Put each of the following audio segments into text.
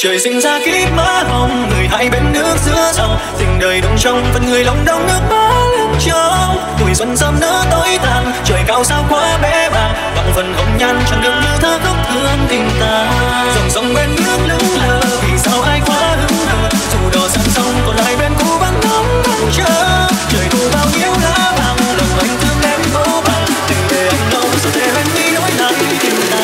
Trời sinh ra kiếp má hồng, người hai bên nước giữa dòng, tình đời đông trong vẫn người lòng đông nước má lưng trong. Tuổi xuân sớm nỡ tối tàn, trời cao sao quá bé bàng, bằng phần hồng nhan chẳng được như thơ khóc thương tình ta. Dòng sông bên nước lững lờ, vì sao ai quá hứng hờ? Dù đò sang sông còn lại bên cũ vẫn nóng vẫn chờ. Trời thu bao nhiêu lá vàng, lòng anh thương em vô bằng, tình về anh đâu giờ để em đi nỗi lòng tình ta.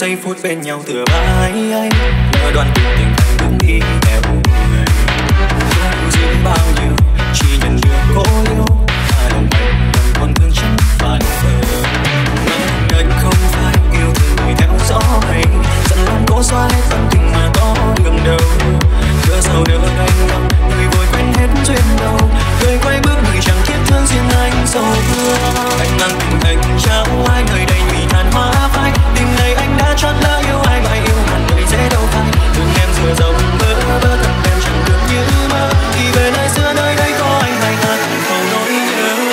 Giây phút bên nhau thừa mãi anh, nỡ đoạn tình thành đứng đi theo người. Không dính bao nhiêu, chỉ nhận được cô yêu. Hai lòng anh vẫn còn thương chân phản phờ. Nắng ngân không phải yêu thương người theo gió hay, dặn lòng cố xoa hết tâm tình mà có đường đâu. Chưa sao đỡ anh lòng, người vội quen hết duyên đâu. Người quay bước người chẳng thiết thương riêng anh sầu thương. Anh mang tình anh trao ai người đầy vì tàn hoa phai. Tình này anh đã chót lỡ yêu ai mà yêu hẳn người dễ đâu phai. Thương em dừa rộng bơ bơ thật em chẳng được như mơ. Thì về nơi xưa nơi đây có anh hay ta cũng không nỗi nhớ.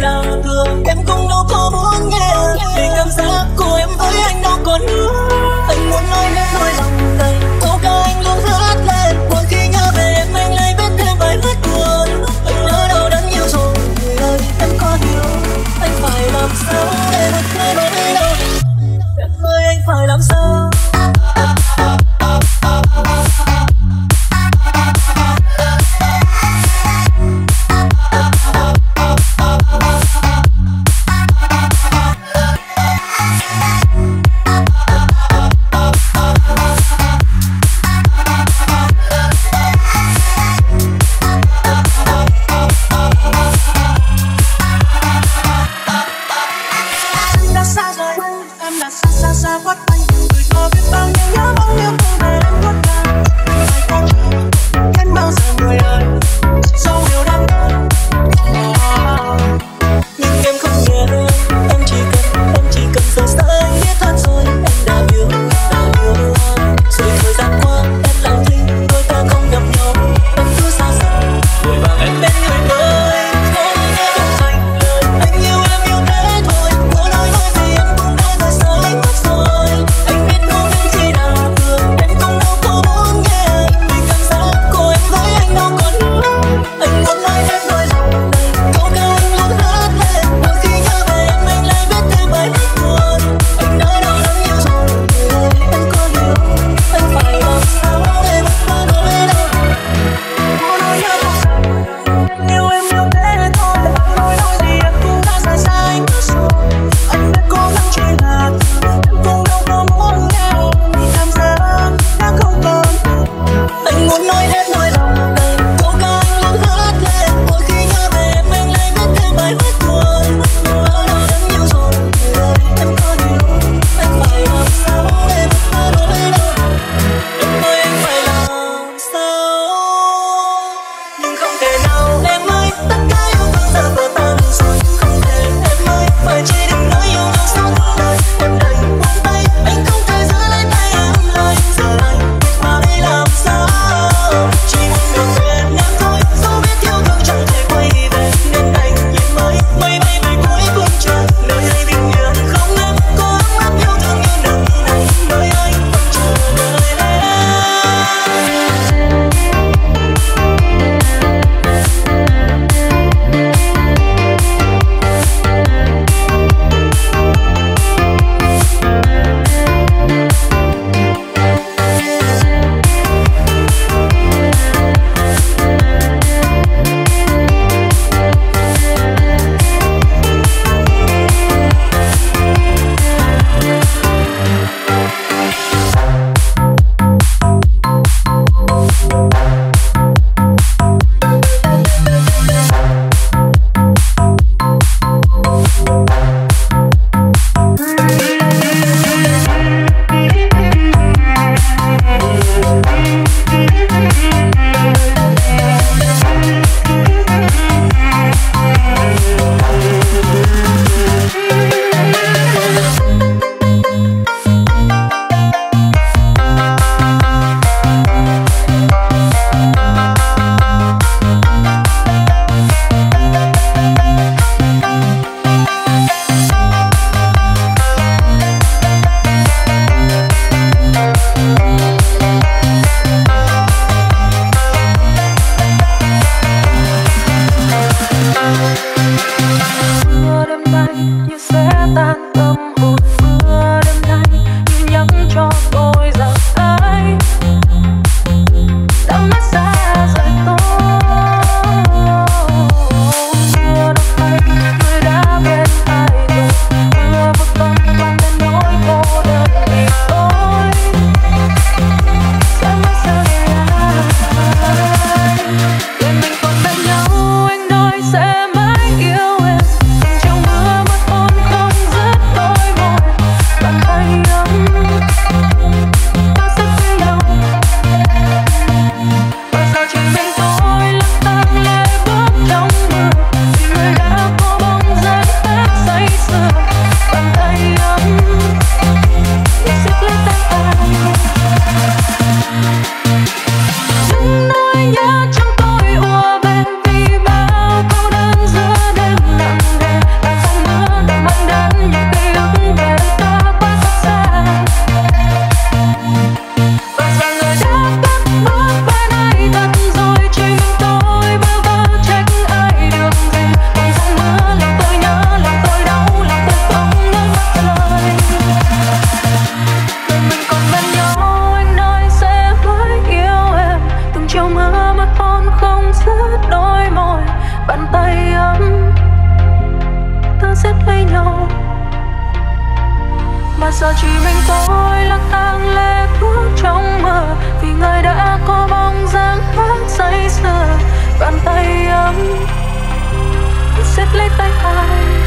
là thường em không đâu có muốn nghe, vì cảm giác của em với anh đâu còn nữa. Anh muốn nói hết nỗi lòng này, câu ca anh luôn hát lên. Mỗi khi nhớ về em anh lại biết thêm vài vết buồn. Anh nhớ đâu đã nhiều rồi, người ơi em có hiểu. Anh phải làm sao để được nghe nỗi đau? Em ơi anh phải làm sao? giờ chỉ mình tôi lang thang lê bước trong mơ, vì người đã có bóng dáng khác say sưa. Bàn tay ấm siết lấy tay anh.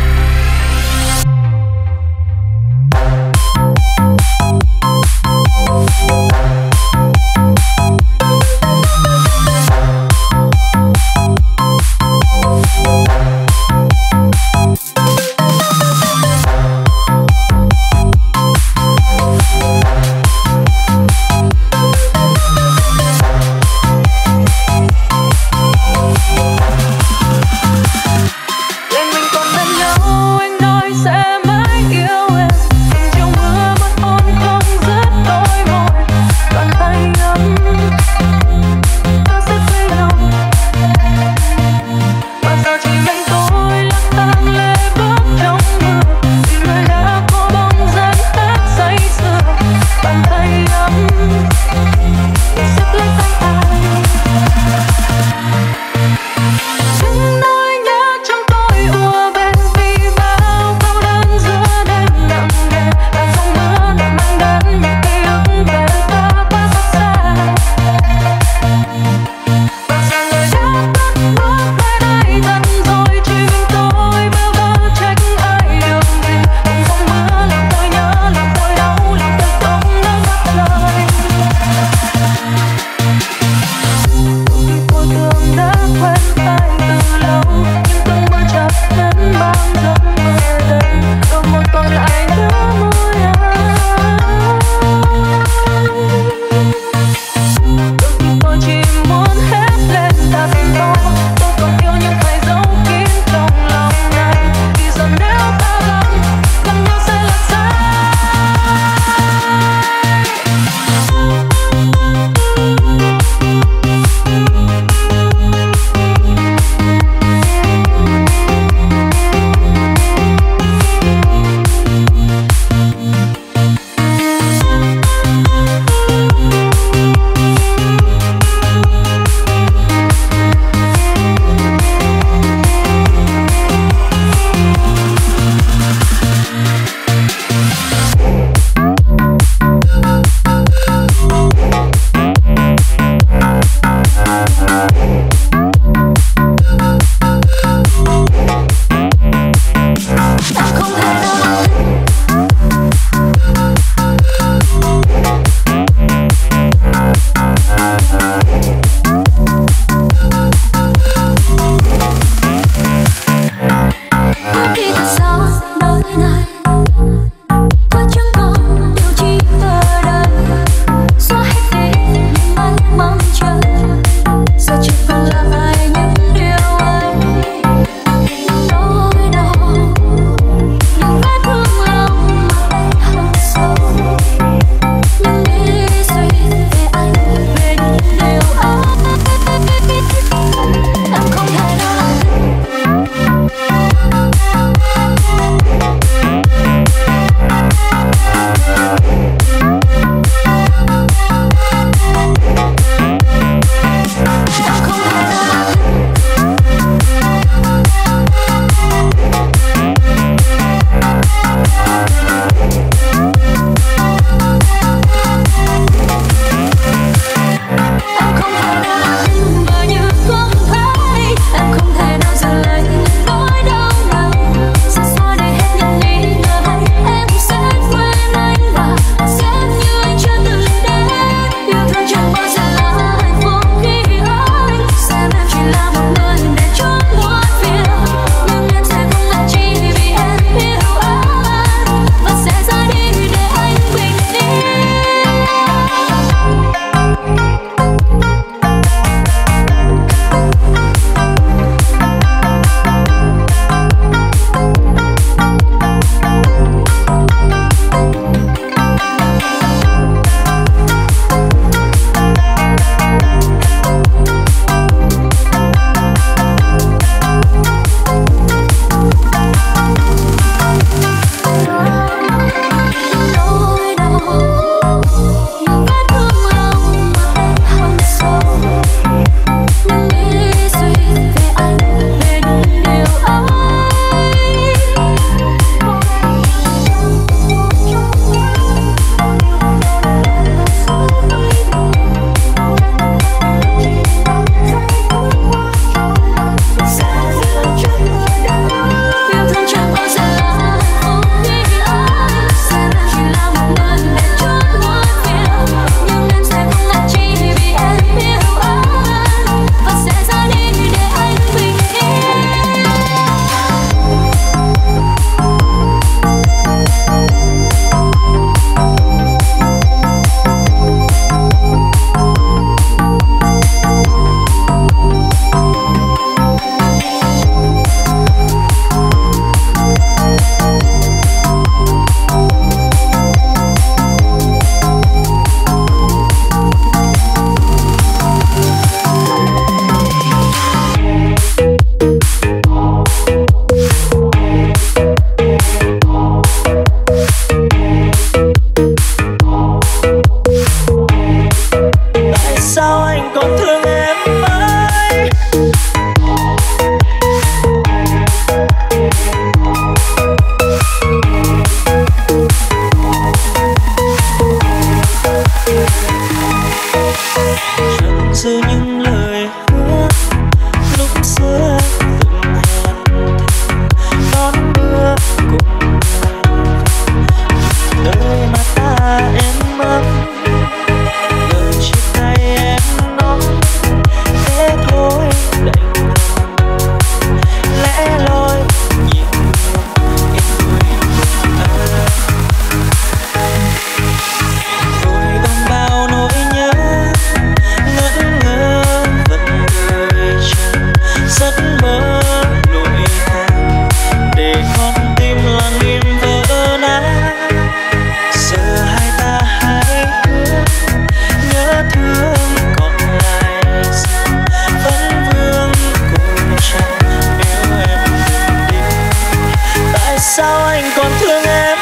sao anh còn thương em.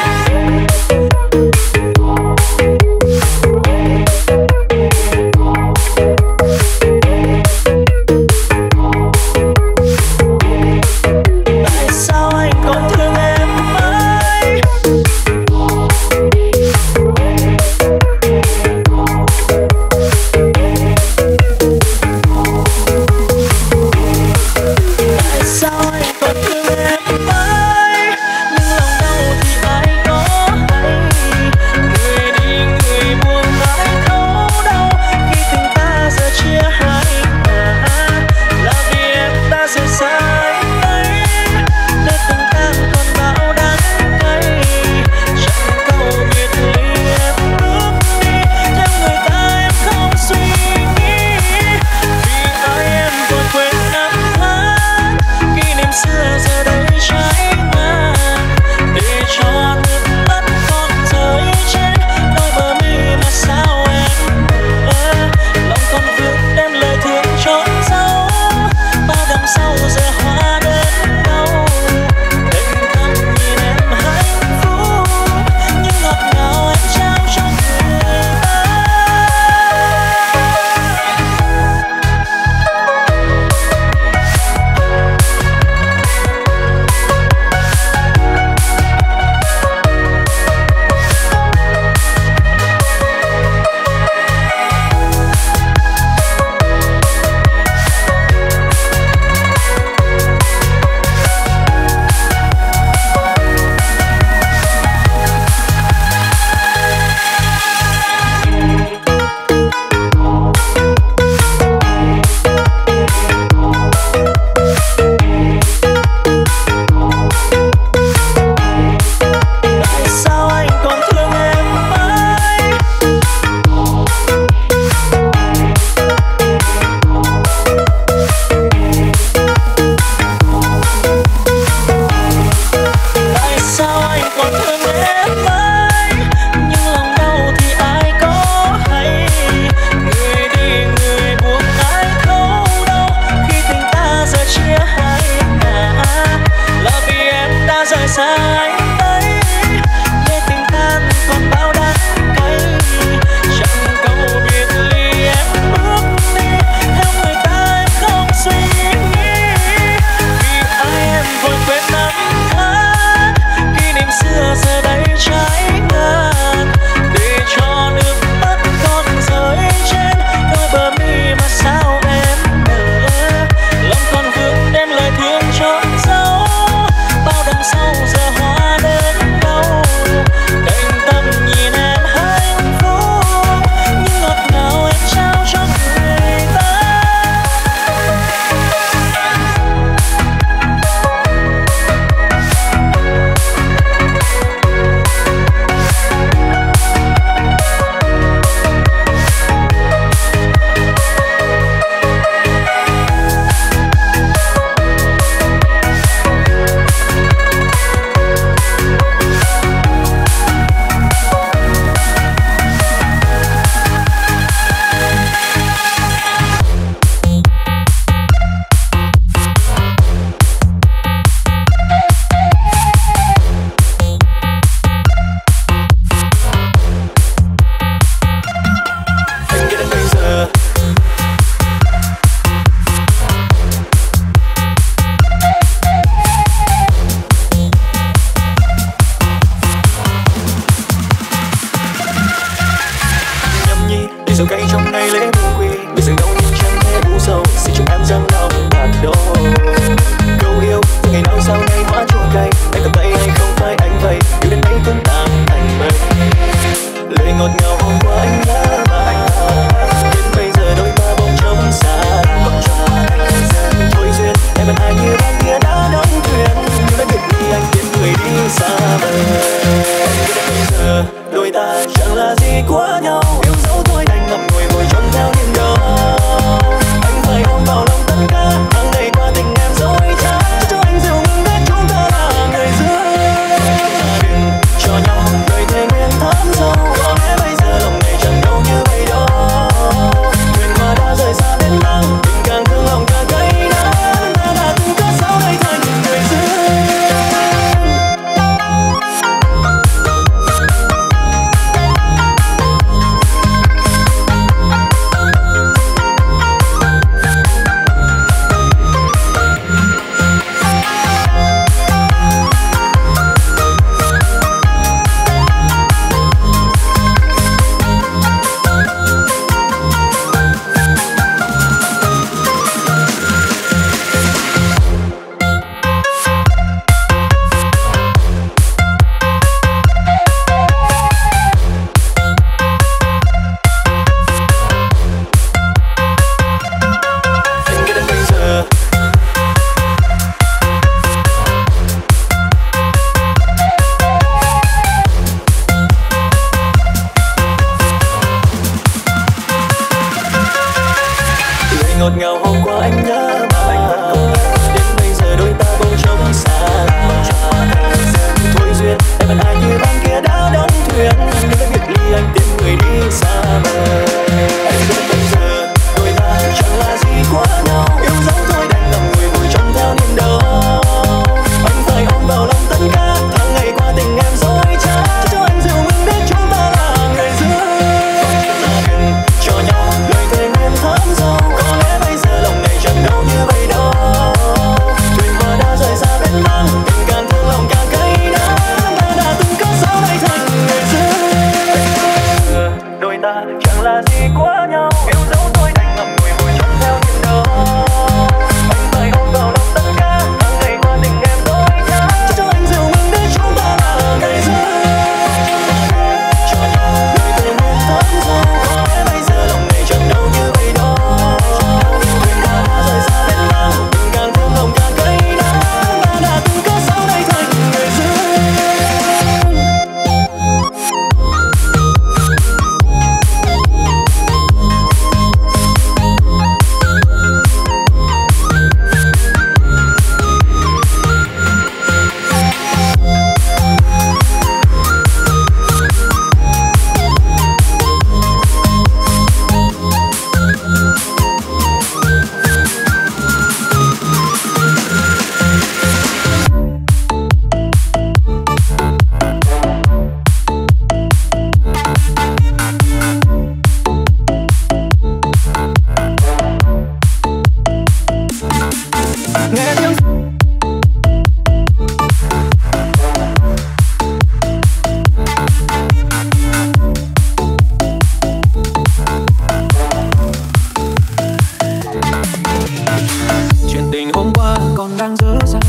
cớ sao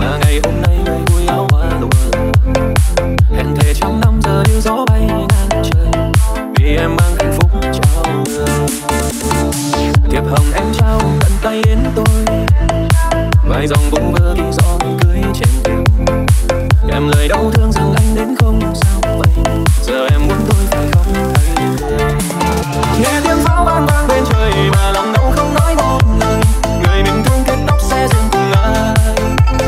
mà ngày hôm nay người vui áo hoa lụa hẹn thề trong năm giờ như gió bay ngang trời vì em mang hạnh phúc trao đường thiệp hồng em trao tận tay đến tôi vài dòng bông vơ khi gió cưới trên đường em lời đau thương rằng anh đến không sao vậy giờ em muốn tôi phải không thấy nghe tiếng pháo vang vang bên trời mà lòng đau không nói một lời người mình thương kết tóc xe dừng cùng ai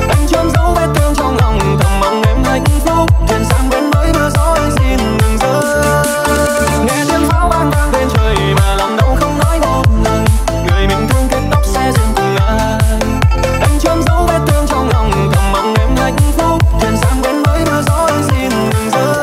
anh chôn dấu vết thương trong lòng thầm mong em hạnh phúc thuyền sang bên mới mưa gió anh xin đừng rơi nghe tiếng pháo vang vang bên trời mà lòng đau không nói một lời người mình thương kết tóc xe dừng cùng ai anh chôn dấu vết thương trong lòng thầm mong em hạnh phúc thuyền sang bên mới mưa gió anh xin đừng rơi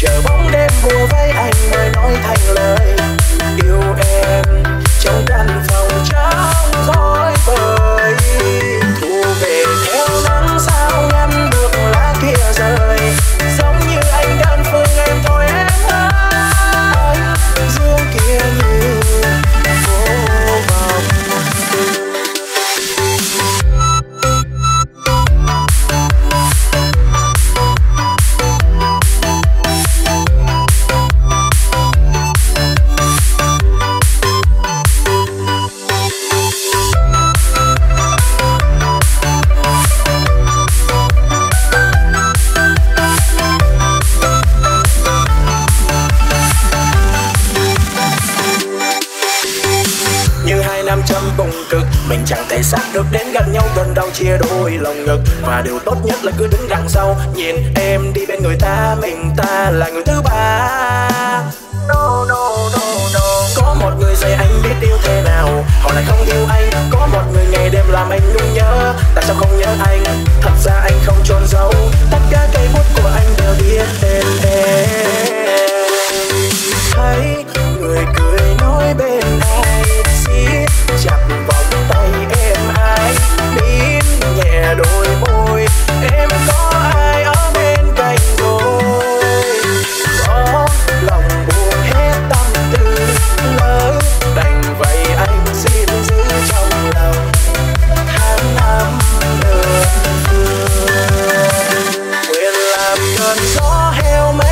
chờ bóng đêm bùa vây anh mới nói thành lời. cực. Mình chẳng thể xác được đến gần nhau gần đâu chia đôi lòng ngực. Và điều tốt nhất là cứ đứng đằng sau, nhìn em đi bên người ta, mình ta là người thứ ba. No no no no. Có một người dạy anh biết yêu thế nào, họ lại không yêu anh. Có một người ngày đêm làm anh nhung nhớ, tại sao không nhớ anh? Thật ra anh không chôn giấu, tất cả cây bút của anh đều biết tên em. Thấy người cười nói bên ai, siết chặt vòng tay em ai, nín nhẹ đôi môi em có ai ở bên cạnh rồi. Có lòng buồn hết tâm tư lỡ, đành vậy anh xin giữ trong lòng tháng năm đời. Nguyện làm cơn gió heo mây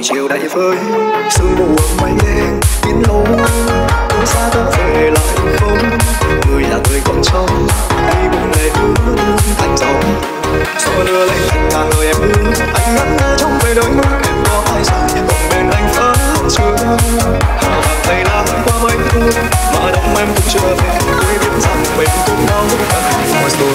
buổi chiều đầy vơi sương mù mây đen kín lối đường xa ta về lại không người là người còn trong đi buồn lệ cứ thành dòng rồi đưa lên thành là người em ư anh ngẩn ngơ trong về đôi mắt em có ai sao còn bên anh vẫn chưa hào hạt tay đã qua mấy thương mà đông em cũng chưa về tôi biết rằng mình cũng đau đớn mọi sự.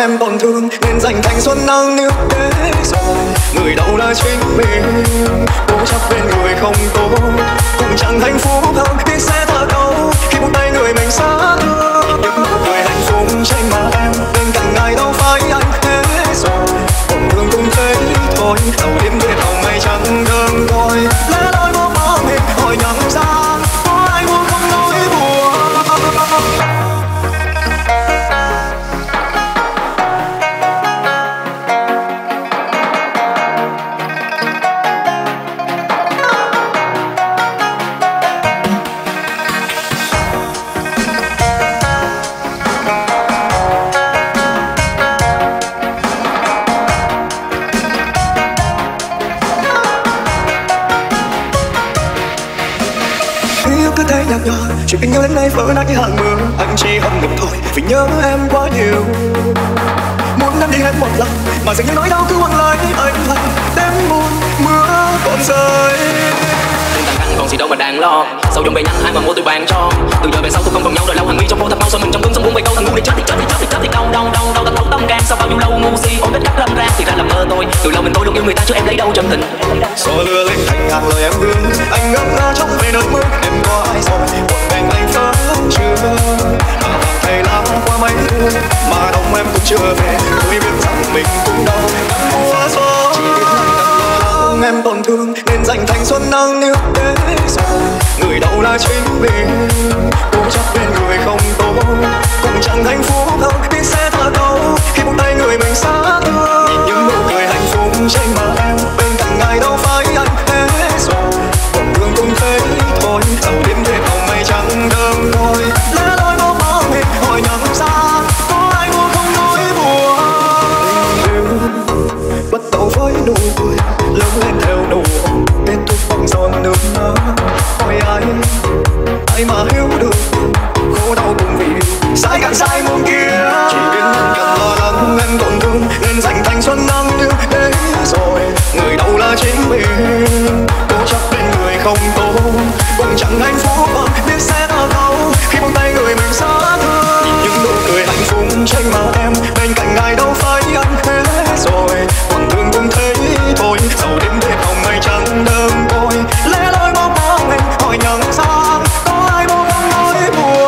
Em còn thương nên dành thanh xuân đang níu kéo rồi người đâu là chính mình cố chấp bên người không cố cũng chẳng hạnh phúc hơn khi sẽ thở đâu khi một tay người mình xa thương những người hạnh phúc tranh mà em bên cạnh ai đâu phải anh thế rồi còn thương cũng thế thôi đầu đêm về lòng mây trắng đơn côi lẽ đôi mơ mơ mình hỏi nhầm ra có ai muốn không nói buồn. Chuyện tình yêu đến nay vỡ nát như hàng mưa, anh chỉ hậm ngực thôi vì nhớ em quá nhiều. Muốn em đi hết một lần mà dường như nỗi đau cứ quăng lại anh lại đêm buồn mưa còn rơi. Còn gì đâu mà đáng lo sâu trong bề nhăn ai mà mua tôi bán cho từ giờ về sau tôi không còn nhau đời lâu hàng mi trong vô thật mau sao mình trong cứng sống muốn bay câu thằng ngu để chết thì chết thì chết thì chết thì đau đau đau đau ta thấu tâm can sau bao nhiêu lâu ngu si ôm hết các lâm ran thì ra làm mơ tôi từ lâu mình tôi luôn yêu người ta chứ em lấy đâu chân tình rồi lừa lên thành hàng lời em hứa anh ngỡ ngơ trong về nơi mưa em có ai rồi một mình anh vẫn chưa ngày lắm qua mấy thương mà đông em cũng chưa về tôi biết rằng mình cũng đau quá rồi. Em còn thương nên dành thanh xuân đang níu kéo rồi người đâu là chính mình cố chấp bên người không tốt cũng chẳng hạnh phúc đâu biết sẽ thở đâu khi buông tay người mình xa thương nhìn những nụ cười hạnh phúc trên má em bên cạnh ngày đâu phải anh thế rồi còn thương cũng thế thôi sau đêm về màu mây trắng đơn thôi lẽ đôi mơ mơ mịt hỏi nhầm ra có ai muốn không nói buồn bắt đầu với nụ cười lớn lên theo đủ kết thúc bằng giòn nước mắt hỏi ai mà hiểu được khổ đau cùng vì yêu sai càng sai muôn kia chỉ biết mình cần lo lắng em còn thương nên dành thanh xuân năm như thế rồi người đâu là chính mình cố chấp bên người không tốt cũng chẳng hạnh phúc bằng biết sẽ thở đau khi buông tay người mình xa thương nhìn những nụ cười hạnh phúc trên má em bên cạnh ai đâu phải anh thế rồi còn thương cũng thế thôi sau đêm về phòng mây trắng đơn côi lẽ lối bao bao mình hỏi nhầm ra có ai bao không nói buồn.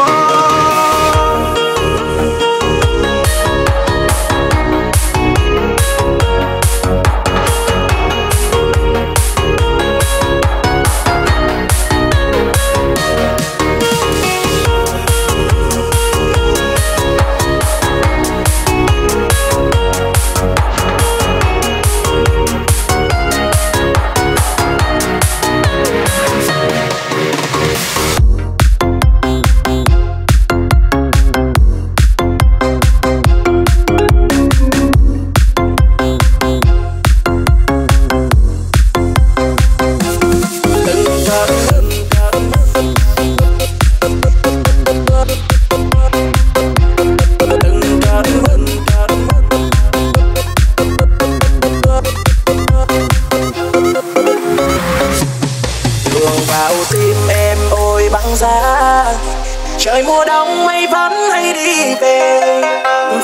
Trời mùa đông mây vẫn hay đi về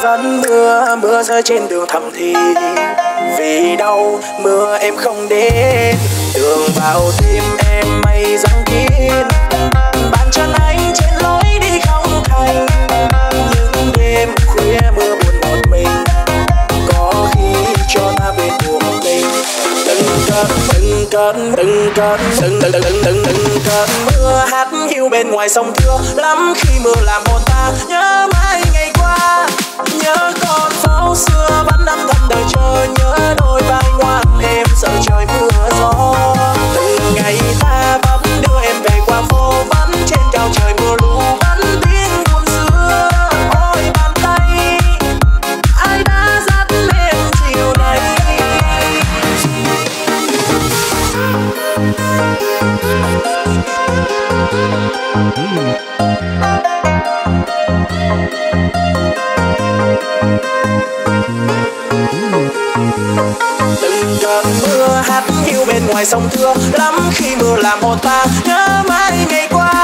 vẫn mưa rơi trên đường thầm thì vì đâu mưa em không đến đường vào tim em mây giăng kín bàn chân anh trên lối đi không thành những đêm khuya mưa buồn một mình có khi cho ta về cùng mình từng cơn cơn, từng cơn, từng cơn mưa hát hiu bên ngoài sông thưa lắm khi mưa làm hồn ta nhớ mãi ngày qua, nhớ con phố xưa vẫn đắm thầm đời chờ, nhớ đôi vai ngoan em sợ trời mưa gió. Từng ngày ta vẫn đưa em về qua phố, vẫn trên cao trời mưa lũ vẫn tiếng buồn xưa. Ôi bàn tay ai đã dắt em chiều này. Từng cơn mưa hát hiu bên ngoài sông thưa lắm khi mưa làm hồn ta nhớ mãi ngày qua,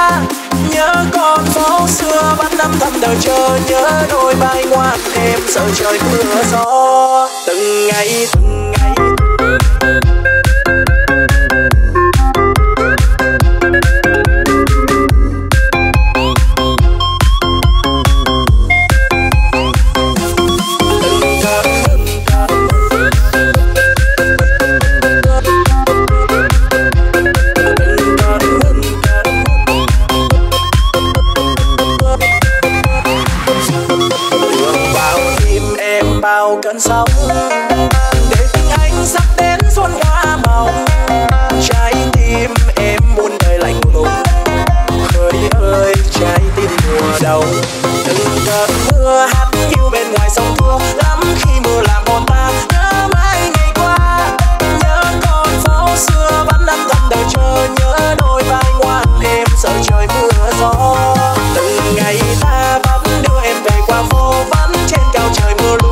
nhớ con phố xưa vẫn đắm thầm đời chờ, nhớ đôi vai ngoan em sợ trời mưa gió. Từng ngày sau để tình anh sắp đến xuân hoa màu, trái tim em buôn đời lạnh lùng, khơi ơi trái tim mùa đầu. Từng đợt mưa hát hiu bên ngoài sông thưa lắm khi mưa làm hồn ta nhớ mãi ngày qua, nhớ con phố xưa vẫn đắm thầm đời chờ, nhớ đôi vai ngoan em sợ trời mưa gió. Từng ngày ta vẫn đưa em về qua phố, vẫn trên cao trời mưa lũ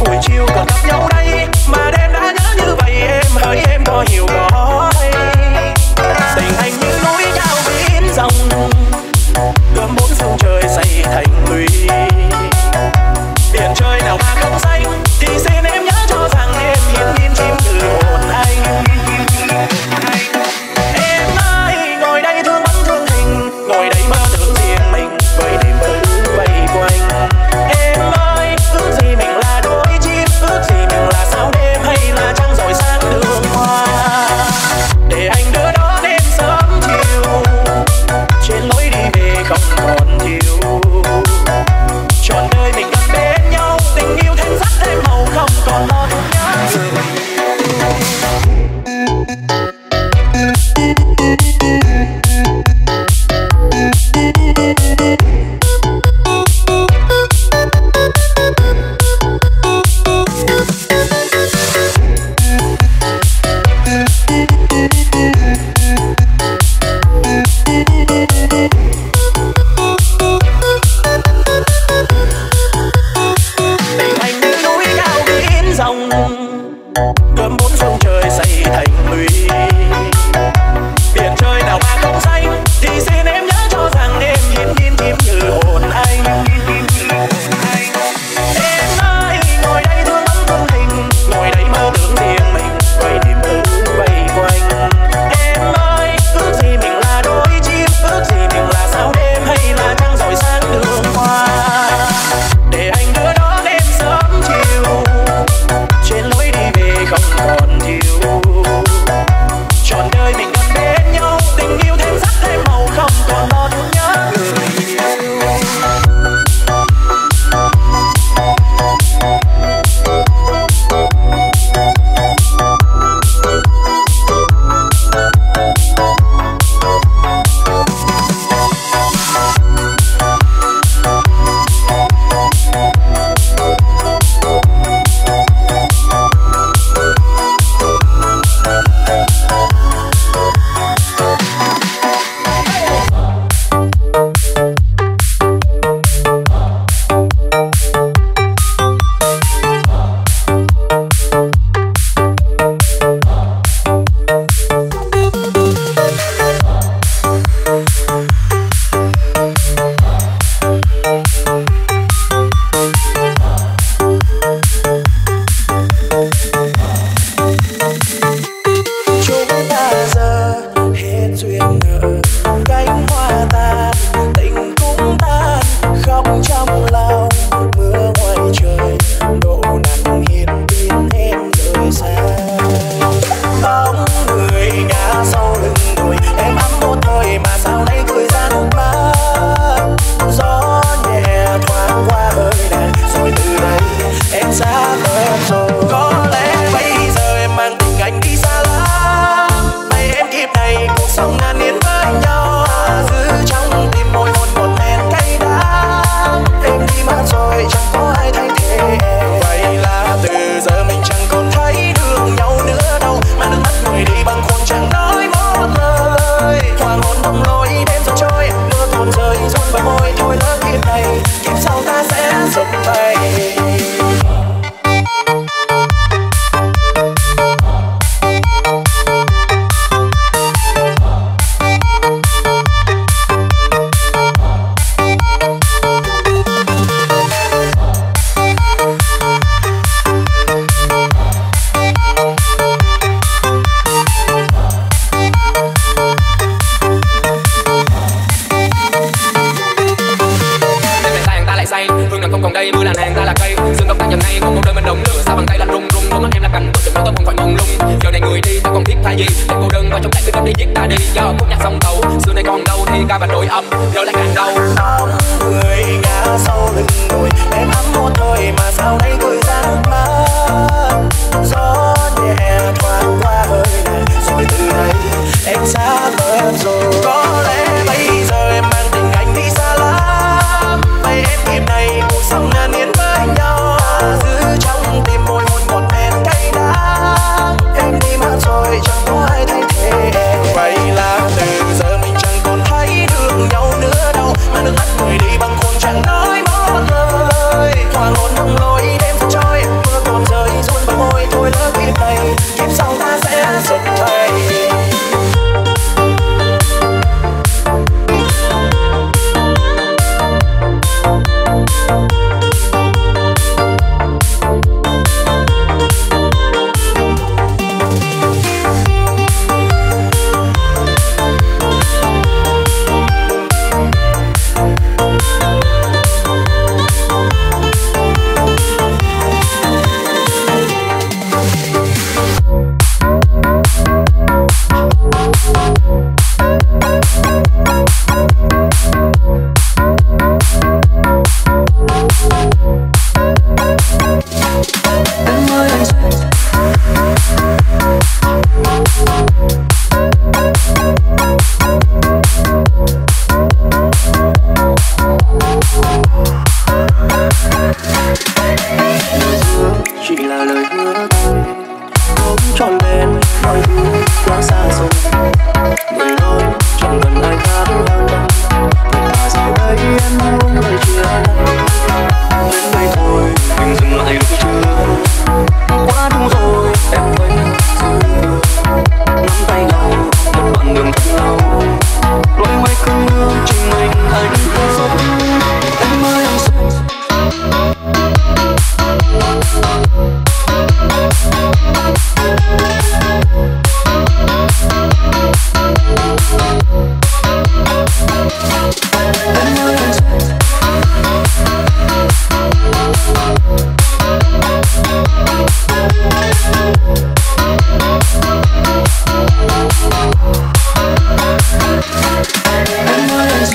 buổi chiều còn gặp nhau đây mà đêm đã nhớ như vậy, em hỡi em có hiểu gói tình anh như núi cao biến dòng gươm bốn phương trời xây thành lũy biển trời nào mà không xanh thì xin em nhớ cho rằng em hiến nhiên chim từ hồn anh. Em ơi ngồi đây thương bắn thương hình, ngồi đây mơ tưởng riêng mình với đêm cứ vây quanh. Em ơi ước gì mình là đôi chim, ước gì mình là sao đêm hay là trăng rọi sáng đường hoa để anh đưa đón em sớm chiều trên lối đi về không còn thiếu. Trọn đời mình gần bên nhau, tình yêu thêm sắc thêm màu không còn lo thương nhớ.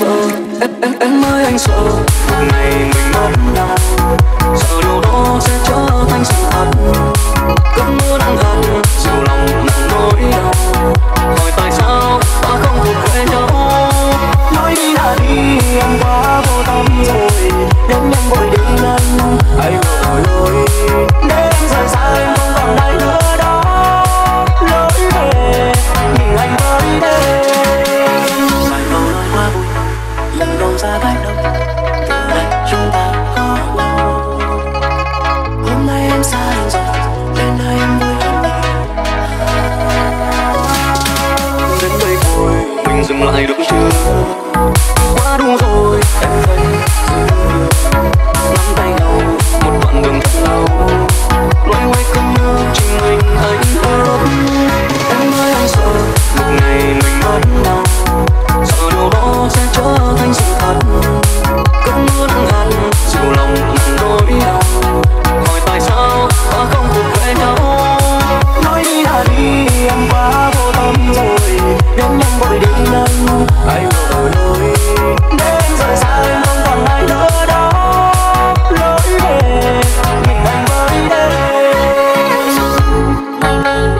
sợ, em ơi anh sợ. Một ngày mình mất nhau, sợ điều đó sẽ trở thành sự thật. Cơn mưa đang hạt, dù lòng nặng nỗi đau. Hỏi tại sao ta không thuộc về nhau? Nói đi là đi, em quá vô tâm rồi. Đến em vội đến anh, hãy mở lối. Để em rời xa em không còn đây nữa đó. Lối về, nhìn anh với đêm. Lần đầu ra cách đâu, từ nay chúng ta có nhau. Hôm nay em xa anh rồi, đêm nay em vui hơn nhiều. Đến đây thôi, mình dừng lại được chưa? Quá đúng rồi, em thấy nắm tay nhau, một đoạn đường thật lâu. Loay hoay cơn mưa, chỉ mình anh thôi. Em ơi anh sợ, một ngày mình mất nhau. Sợ điều đó sẽ trở thành sự thật. Cơn mưa nặng hạt, dù lòng nặng nỗi đau. Hỏi tại sao ta không thuộc về nhau? Nói đi là đi, em quá vô tâm rồi. Đến em vội đến anh, hãy mở lối. Để em rời xa em không còn ai nữa đó. Lối về, nhìn anh với đây. Là em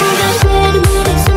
cố gắng quên đi được.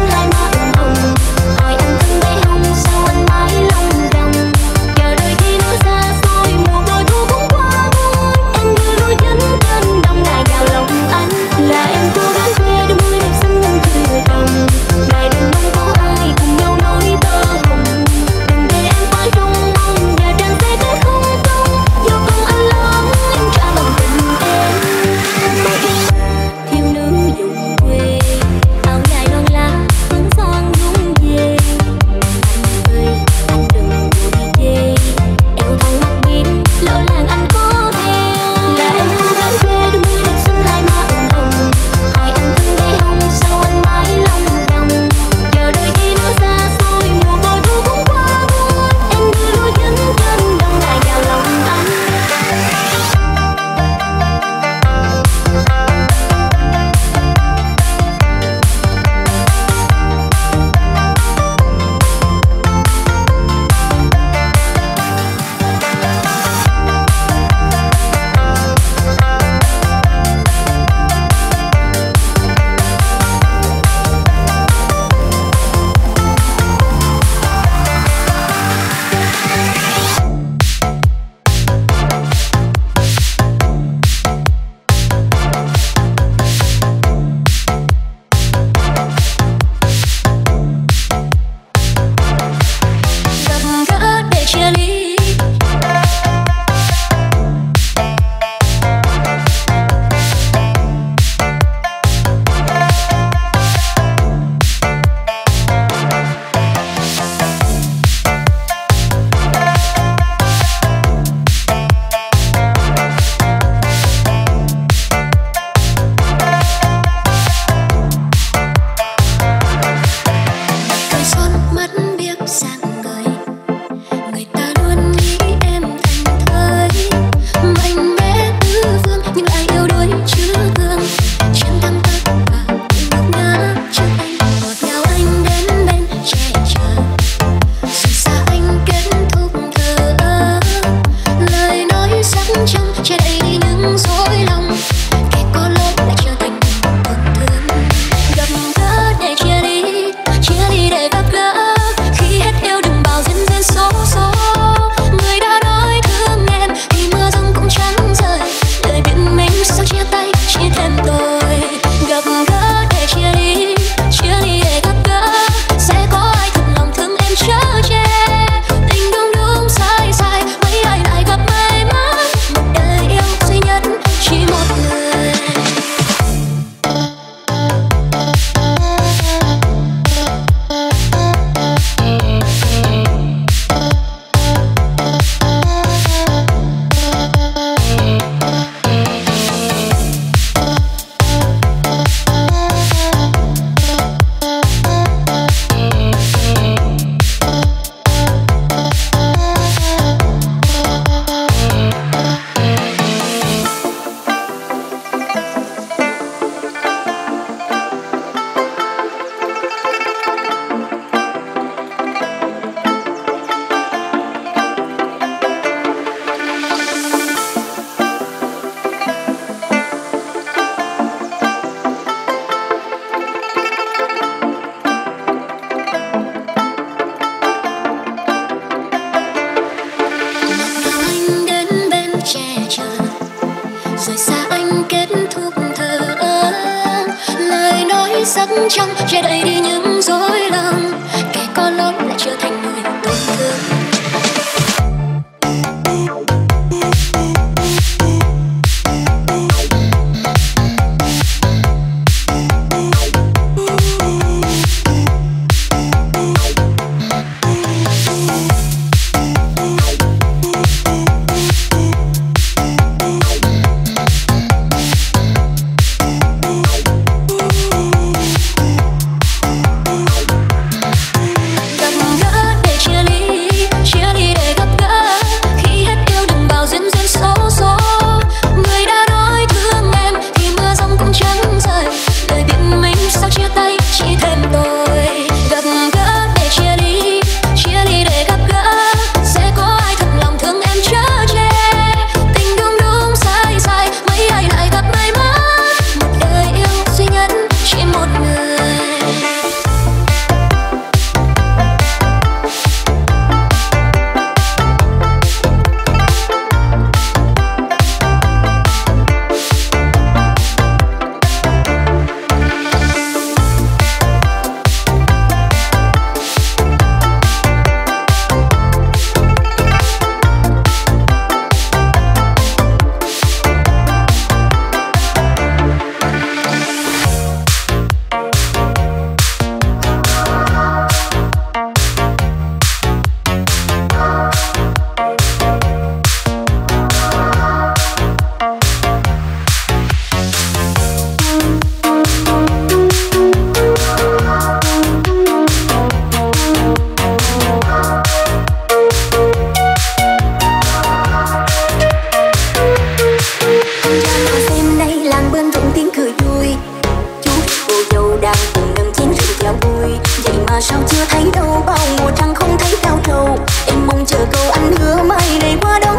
trăng che đậy đi những dối lòng, kẻ con lắm lại trở thành người tổn thương. Sao chưa thấy đâu, bao mùa trăng không thấy cao trầu. Em mong chờ câu anh hứa mai này qua đâu.